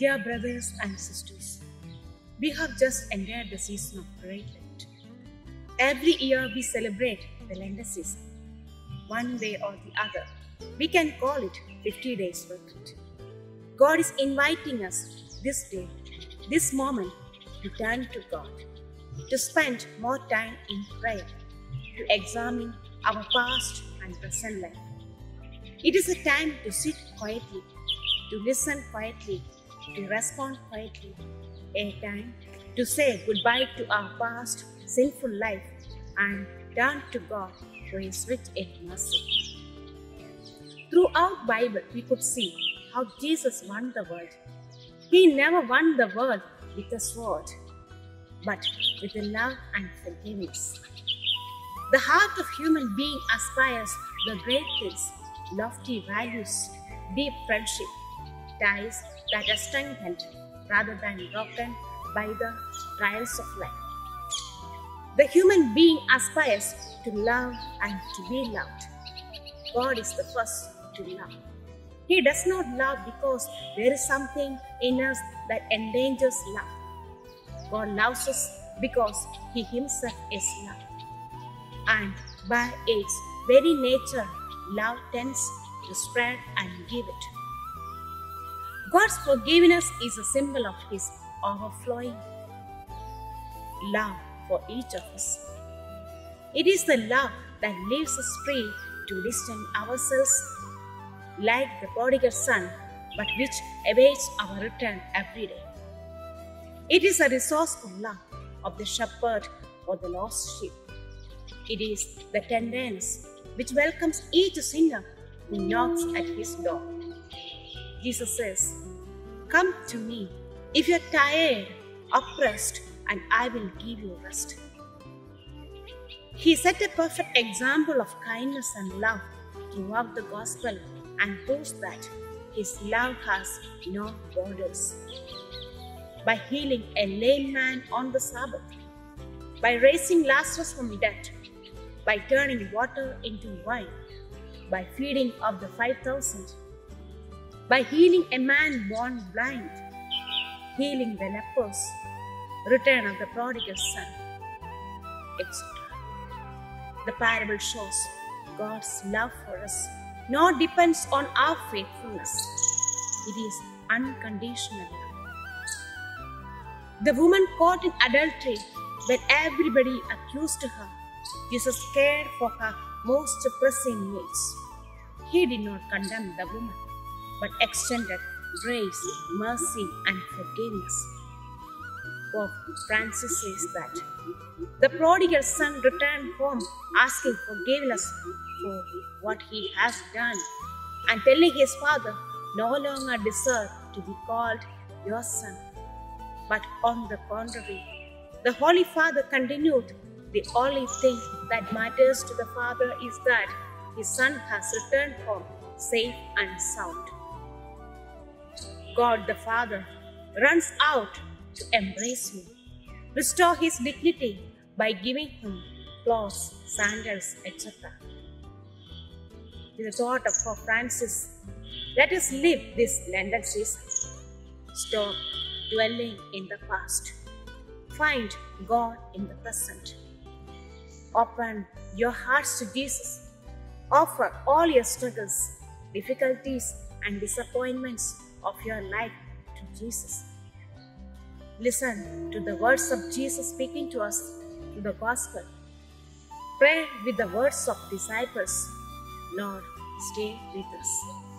Dear brothers and sisters, we have just entered the season of Great Lent. Every year we celebrate the Lent season, one way or the other. We can call it 50 days retreat. God is inviting us this day, this moment, to turn to God, to spend more time in prayer, to examine our past and present life. It is a time to sit quietly, to listen quietly, to respond quietly, a time to say goodbye to our past sinful life and turn to God for His rich in mercy. Throughout Bible, we could see how Jesus won the world. He never won the world with a sword, but with the love and forgiveness. The heart of human being aspires the great things, lofty values, deep friendship, ties that are strengthened rather than broken by the trials of life. The human being aspires to love and to be loved. God is the first to love. He does not love because there is something in us that endangers love. God loves us because He Himself is love. And by its very nature, love tends to spread and give it. God's forgiveness is a symbol of His overflowing love for each of us. It is the love that leaves us free to distance ourselves like the prodigal son, but which awaits our return every day. It is a resourceful love of the shepherd for the lost sheep. It is the tenderness which welcomes each sinner who knocks at His door. Jesus says, "Come to me if you are tired, oppressed, and I will give you rest." He set a perfect example of kindness and love throughout the gospel and proves that His love has no borders. By healing a lame man on the Sabbath, by raising Lazarus from death, by turning water into wine, by feeding of the 5,000, by healing a man born blind, healing the lepers, return of the prodigal son, etc. The parable shows God's love for us not depends on our faithfulness. It is unconditional love. The woman caught in adultery, when everybody accused her, Jesus cared for her most pressing needs. He did not condemn the woman, but extended grace, mercy, and forgiveness. Pope Francis says that the prodigal son returned home asking forgiveness for what he has done and telling his father, "No longer deserve to be called your son." But on the contrary, the Holy Father continued, "The only thing that matters to the Father is that his son has returned home safe and sound." God the Father runs out to embrace him, restore his dignity by giving him clothes, sandals, etc. In the thought of Pope Francis, let us live this Lenten season. Stop dwelling in the past. Find God in the present. Open your hearts to Jesus. Offer all your struggles, difficulties, and disappointments of your life to Jesus. Listen to the words of Jesus speaking to us through the gospel. Pray with the words of disciples, "Lord, stay with us."